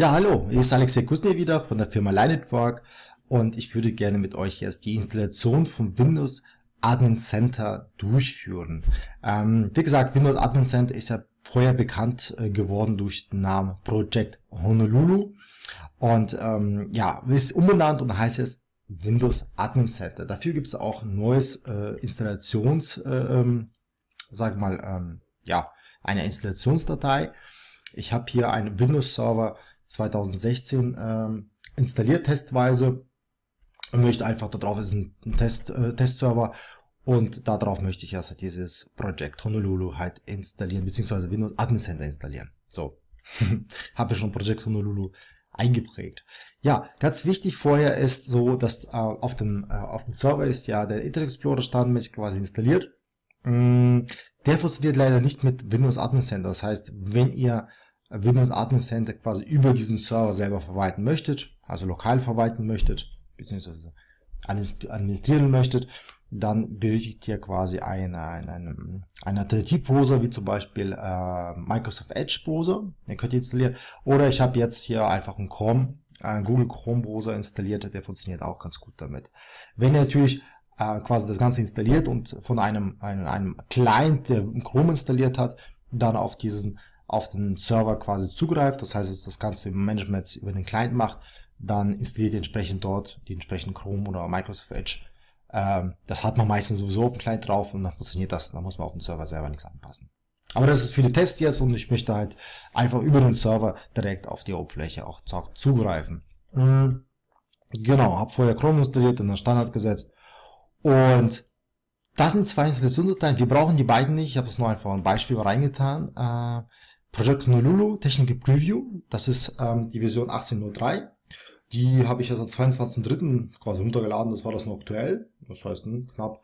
Ja, hallo, hier ist Alexej Kusnier wieder von der Firma Line Network und ich würde gerne mit euch erst die Installation von Windows Admin Center durchführen. Wie gesagt, Windows Admin Center ist ja vorher bekannt geworden durch den Namen Project Honolulu und ja, ist umbenannt und heißt es Windows Admin Center. Dafür gibt es auch ein neues eine Installationsdatei. Ich habe hier einen Windows Server 2016 installiert testweise und möchte einfach darauf, ist ein Testserver und darauf möchte ich erst dieses Project Honolulu halt installieren, beziehungsweise Windows Admin Center installieren. So, habe ich schon Project Honolulu eingeprägt. Ja, ganz wichtig vorher ist so, dass auf dem Server ist ja der Internet Explorer standardmäßig quasi installiert. Der funktioniert leider nicht mit Windows Admin Center. Das heißt, wenn ihr Windows Admin Center quasi über diesen Server selber verwalten möchtet, also lokal verwalten möchtet, beziehungsweise administrieren möchtet, dann benötigt ihr quasi einen Alternativbrowser, wie zum Beispiel Microsoft Edge Browser, den könnt ihr installieren, oder ich habe jetzt hier einfach einen Chrome, einen Google Chrome Browser installiert, der funktioniert auch ganz gut damit. Wenn ihr natürlich quasi das Ganze installiert und von einem Client, der Chrome installiert hat, dann auf den Server quasi zugreift, das heißt, dass das Ganze im Management über den Client macht, dann installiert ihr entsprechend dort die entsprechenden Chrome oder Microsoft Edge. Das hat man meistens sowieso auf dem Client drauf und dann funktioniert das, dann muss man auf dem Server selber nichts anpassen. Aber das ist für die Tests jetzt und ich möchte halt einfach über den Server direkt auf die Oberfläche auch zugreifen. Genau, habe vorher Chrome installiert und dann Standard gesetzt. Und das sind zwei Installationsdateien, wir brauchen die beiden nicht, ich habe das nur einfach ein Beispiel reingetan. Project Honolulu Technical Preview, das ist die Version 18.03, die habe ich also am 22.03. quasi runtergeladen, das war das noch aktuell, das heißt knapp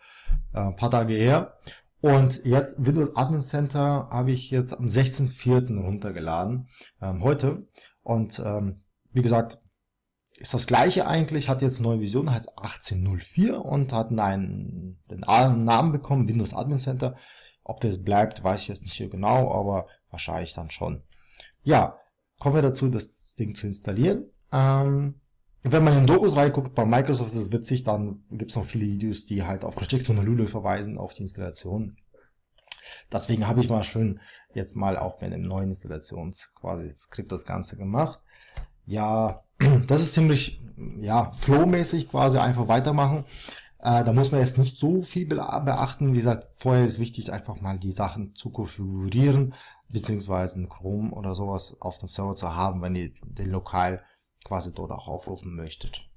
ein paar Tage her. Und jetzt Windows Admin Center habe ich jetzt am 16.04. runtergeladen, heute. Und wie gesagt, ist das gleiche eigentlich, hat jetzt neue Version, heißt 18.04 und hat den Namen bekommen, Windows Admin Center. Ob das bleibt, weiß ich jetzt nicht so genau, aber wahrscheinlich dann schon. Ja, kommen wir dazu, das Ding zu installieren. Wenn man in Dokus reinguckt, bei Microsoft ist es witzig, dann gibt es noch viele Videos, die halt auf Project Honolulu verweisen, auf die Installation. Deswegen habe ich mal schön jetzt mal auch mit einem neuen Installations-Skript das Ganze gemacht. Ja, das ist ziemlich, ja, flowmäßig quasi einfach weitermachen. Da muss man jetzt nicht so viel beachten. Wie gesagt, vorher ist wichtig, einfach mal die Sachen zu konfigurieren, beziehungsweise einen Chrome oder sowas auf dem Server zu haben, wenn ihr den lokal quasi dort auch aufrufen möchtet.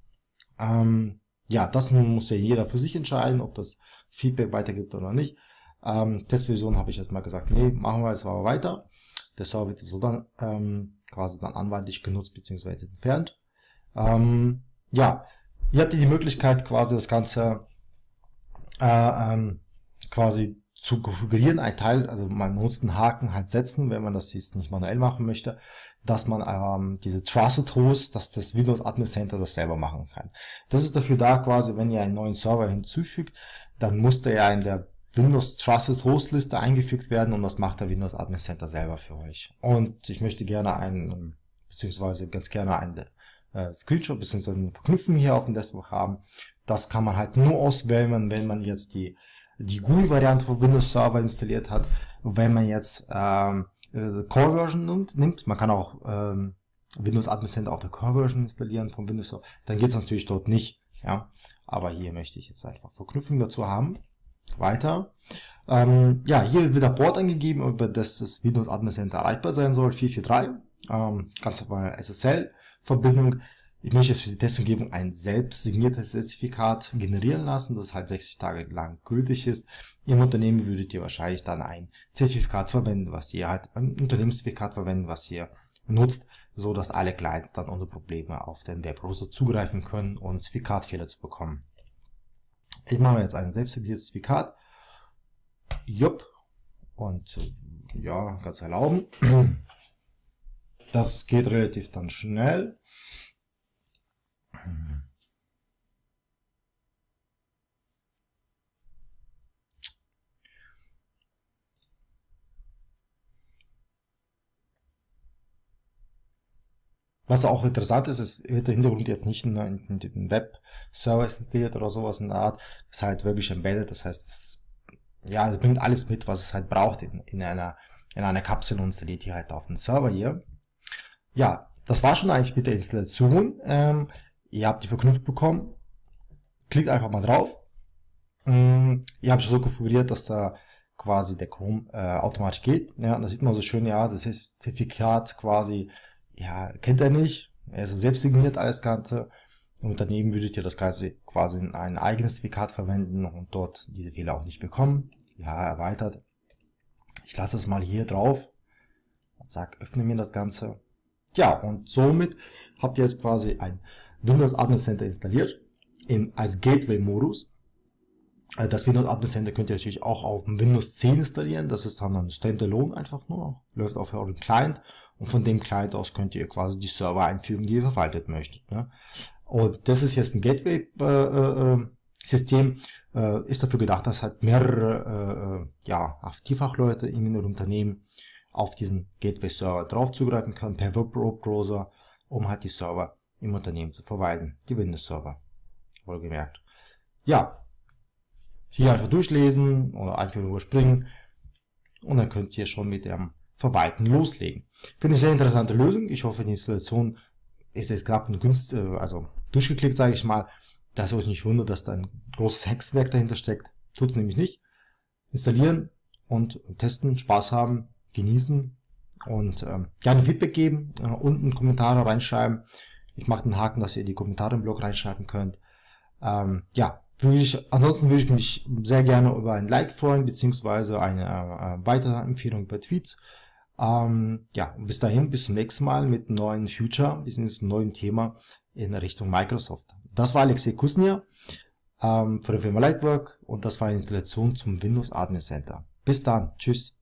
Ja, das muss ja jeder für sich entscheiden, ob das Feedback weitergibt oder nicht. Testversion habe ich jetzt mal gesagt, nee, machen wir jetzt aber weiter. Der Server wird so dann quasi dann anwaltlich genutzt bzw. entfernt. Ja, ihr habt hier die Möglichkeit quasi das Ganze quasi zu konfigurieren. Ein Teil, also man nutzt einen Haken halt setzen, wenn man das jetzt nicht manuell machen möchte, dass man diese Trusted Hosts, dass das Windows Admin Center das selber machen kann. Das ist dafür da quasi, wenn ihr einen neuen Server hinzufügt, dann muss der ja in der Windows Trusted Host Liste eingefügt werden und das macht der Windows Admin Center selber für euch. Und ich möchte gerne einen Screenshot bzw. eine Verknüpfung hier auf dem Desktop haben. Das kann man halt nur auswählen, wenn man jetzt die GUI-Variante von Windows Server installiert hat. Wenn man jetzt Core-Version nimmt, man kann auch Windows Admin Center auf der Core-Version installieren von Windows Server, dann geht es natürlich dort nicht. Ja, aber hier möchte ich jetzt einfach Verknüpfung dazu haben. Weiter. Ja, hier wird der Port angegeben, über das das Windows Admin Center erreichbar sein soll, 443, ganz normal SSL-Verbindung. Ich möchte jetzt für die Testumgebung ein selbst signiertes Zertifikat generieren lassen, das halt 60 Tage lang gültig ist. Im Unternehmen würdet ihr wahrscheinlich dann ein Zertifikat verwenden, was ihr halt, ein Unternehmenszertifikat verwenden, was ihr nutzt, so dass alle Clients dann ohne Probleme auf den Webbrowser zugreifen können und Zertifikatfehler zu bekommen. Ich mache jetzt ein selbstgegebenes Zertifikat. Jupp. Und ja, ganz erlauben. Das geht relativ dann schnell. Was auch interessant ist, es wird der Hintergrund jetzt nicht nur in den Web-Service installiert oder sowas in der Art, ist halt wirklich embedded, das heißt, es, ja, es bringt alles mit, was es halt braucht in einer Kapsel und installiert die halt auf den Server hier. Ja, das war schon eigentlich mit der Installation, ihr habt die verknüpft bekommen, klickt einfach mal drauf, ihr habt schon so konfiguriert, dass da quasi der Chrome automatisch geht, ja, und da sieht man so schön, ja, das Zertifikat quasi, ja, kennt er nicht, er ist selbst signiert, alles Ganze, und daneben würdet ihr das Ganze quasi in ein eigenes Zertifikat verwenden und dort diese Fehler auch nicht bekommen, ja, erweitert. Ich lasse es mal hier drauf und sage, öffne mir das Ganze. Ja, und somit habt ihr jetzt quasi ein Windows Admin Center installiert, als Gateway-Modus. Also das Windows Admin Center könnt ihr natürlich auch auf dem Windows 10 installieren, das ist dann ein Standalone einfach nur, läuft auf euren Client und von dem Client aus könnt ihr quasi die Server einfügen, die ihr verwaltet möchtet. Ne? Und das ist jetzt ein Gateway-System, ist dafür gedacht, dass halt mehrere IT-Fachleute in einem Unternehmen auf diesen Gateway-Server drauf zugreifen können, per Webbrowser, um halt die Server im Unternehmen zu verwalten, die Windows-Server, wohlgemerkt. Ja, hier einfach durchlesen oder einfach überspringen und dann könnt ihr schon mit dem Verwalten loslegen. Finde ich eine sehr interessante Lösung. Ich hoffe, die Installation ist jetzt gerade also durchgeklickt, sage ich mal, dass ihr euch nicht wundert, dass da ein großes Hexenwerk dahinter steckt. Tut es nämlich nicht. Installieren und testen, Spaß haben, genießen und gerne Feedback geben, unten Kommentare reinschreiben. Ich mache den Haken, dass ihr die Kommentare im Blog reinschreiben könnt. Ja. Ansonsten würde ich mich sehr gerne über ein Like freuen, beziehungsweise eine Weiterempfehlung bei Tweets. Ja, bis dahin, bis zum nächsten Mal mit einem neuen Future, beziehungsweise einem neuen Thema in Richtung Microsoft. Das war Alexej Kusnier von der Firma Lightwork und das war eine Installation zum Windows Admin Center. Bis dann, tschüss.